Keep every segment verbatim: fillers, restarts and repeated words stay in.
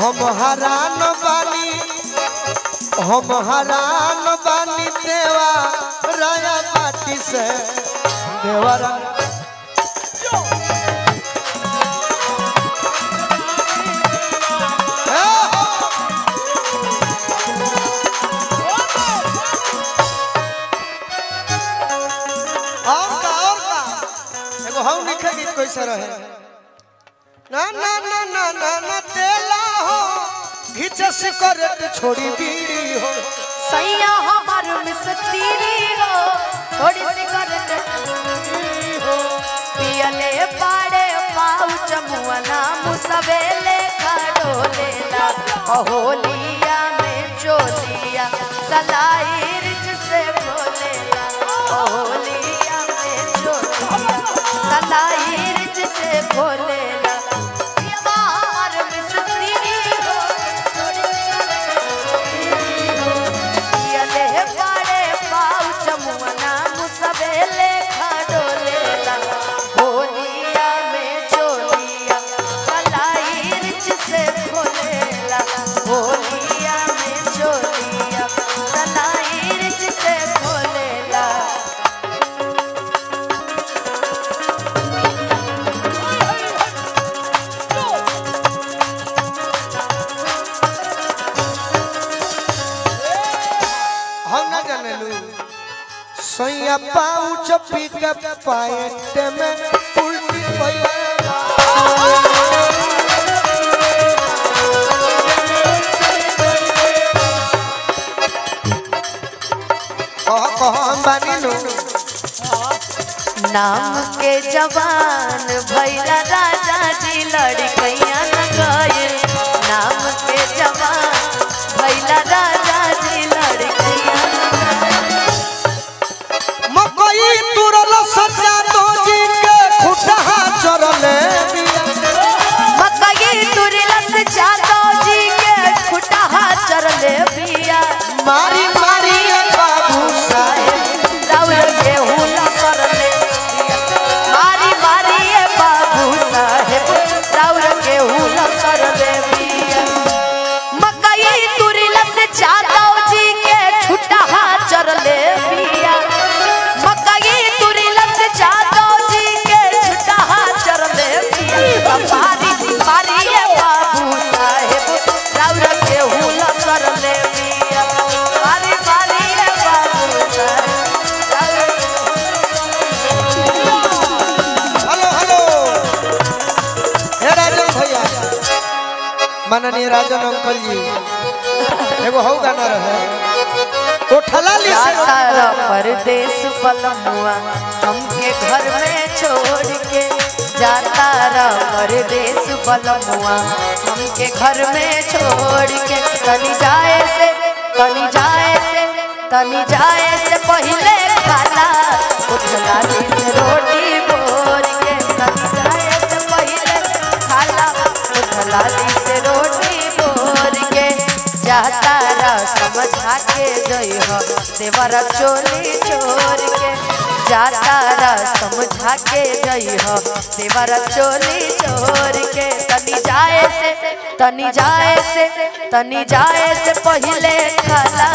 हम हरान बानी हम हरान बानी देवा राया बाटी से देवा कैसे रहे ना ना ना ना ना ना तेला हो घिचस करत छोड़ी बीड़ी हो सैया हमार मिस तीरी हो थोड़ी सी करत बीड़ी हो पियले पाड़े पाऊ चमुआना मुसवेले खड़ोलेला होलिया में चोलिया सलाई रिच से बोलेला होलिया में चोलिया सलाई से भोलेला बाहर मिसरी हो यले बड़े पाऊ चमुना मुसबेले खडोलेला होलिया में चोलिया कलाई रिच से भोलेला होलिया में चोलिया कलाई रिच से भोलेला। सैया पाउच पी के पैट में उल्टी नाम के जवान भैया राजा जी लड़कैया न गइल नाम के जवान भैया राजा जी लड़कैया मारी मारी बाबू साहेब के हुला कर ले मारी मारी बाबू साहेब राउर के हुला कर ले मकई तुरी लत जादव जी के छुट्टा चर ले पिया मकई तुरी लत जादव जी के छुट्टा चर ले पिया मारी मारी बाबू साहेब राउर के हुला कर ले माननीय राजन अंकल जी एगो हौ गाना रहे तो ठला ली सारा परदेश पलमुआ हमके घर में छोड़ के जाता रा परदेश पलमुआ हमके घर में छोड़ के तनी जाए से तनी जाए से तनी जाए से पहले खाला उठला ली से रोटी बोर के तनी जाए से पहले खाला उठला ली से तारा समझा के जई हो देवर चोली छोड़ के जा तारा समझा के जई हो देवर चोली छोड़ के तनी जाए से तनी जाए से तनी जाए से पहले खाला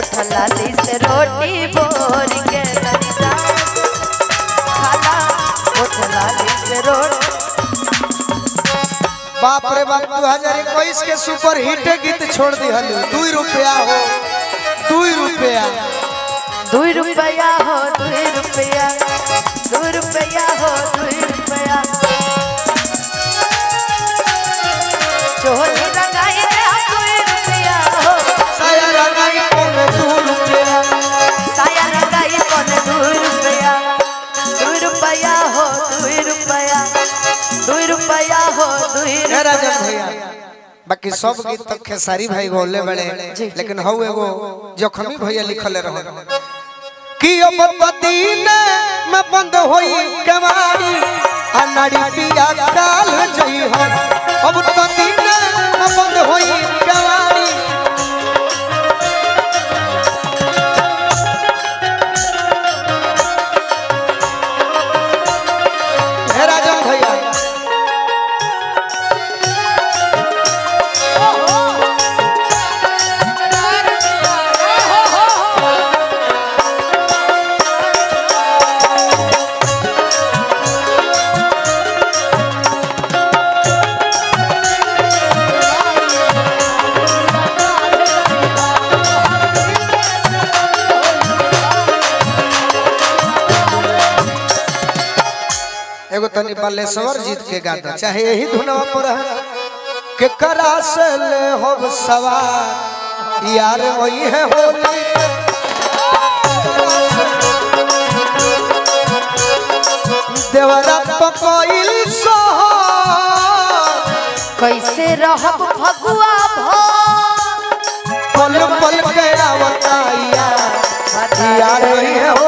उठला ली से रोटी बोर के तनी जाए खाला उठला ली से रोटी बाप रे बाप दो हजार इक्कीस के सुपर हिट गीत छोड़ दी हल दू रुपया हो दू रुपया दू रुपया हो दू रुपया दू रुपया हो दू रुपया चोली लगाई रे दू रुपया हो साया लगाई कोने दू रुपया साया लगाई कोने दू रुपया दू रुपया हो दू रुपया दू रुपया हो बाकी सब गीत तक खेसारी भाई बोले बड़े लेकिन हौ एगो जखमी भैया लिखल रहे कि अब बदीने में बंद होई कमारी अनाड़ी पिया काल जई हो अब बदीने में बंद होई कमारी तनी बालेश्वर जीत के गाता चाहे यही धुनवा पर के करा से ले होब सवार यार वही है होली देवरा पकोइल सो कैसे रहब भगवा भो पल पल के आवता यार यार वही है होली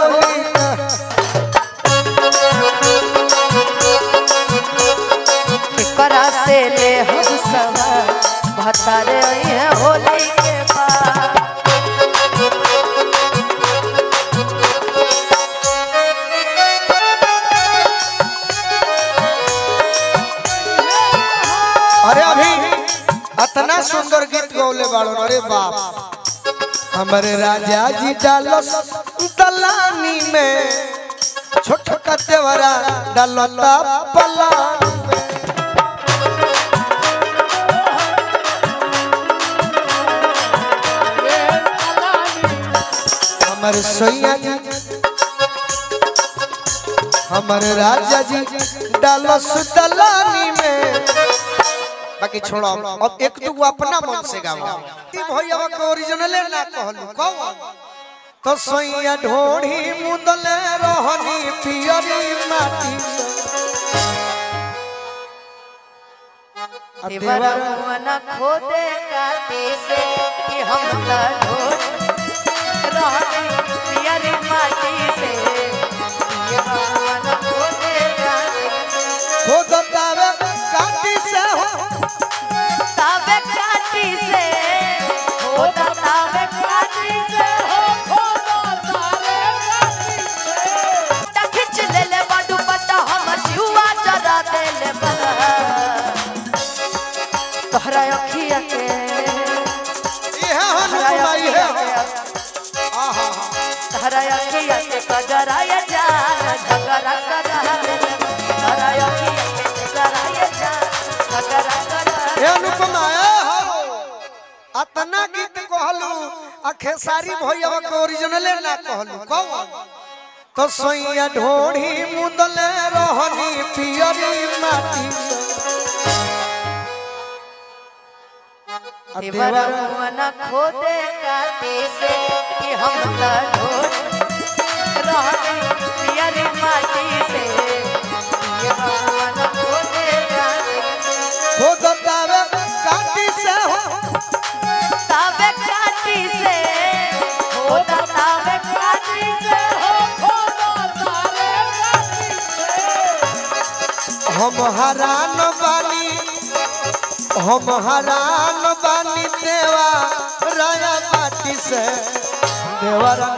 ले हम सब भतारे है होली के बाद अरे अभी इतना सुंदर गीत गौले बाड़ो अरे बाप हमारे राजा जी डालो दलानी में छोटका तेवरा डालो पला हमारे सैया जी हमारे राजा जी डालो सुतलानी में बाकी छोड़ो अब एक दो अपना मन से गाओ ती भैया को ओरिजिनल ना कहलु कहू तो सैया ढोढ़ी मुदले रहनी पियरी माटी देवर मुना खोदे काटे से कि हम ला ढोढ़ प्यारी माटी से काटी से हो तावे काटी से हो तावे काटी से हो तावे काटी से तखिच ले ले बाडू पता हम शिवा चढ़ा दे ले बता तोहरा अखिया के ये हनुमाई है हराया के आते कजराया जान झगड़ा करा हराया के आते कजराया जान झगड़ा करा हे अनुपम आया हो अतना गीत कहलू आ खेसारी भैया के ओरिजिनल ना कहलू कहू तो सैया ढोढ़ी मुदले रहनी पियरी माटी देवरा मुना खोदे काटे से कि हम ला ढोढ़ रहनी पियरी माटी से ये मुना खोदे काटे हो तावे काटी से हो तावे काटी से हो तावे काटी से हो तावे काटी से हम हरान वाली हम हरान बानी देवा राया माटी से देवरा।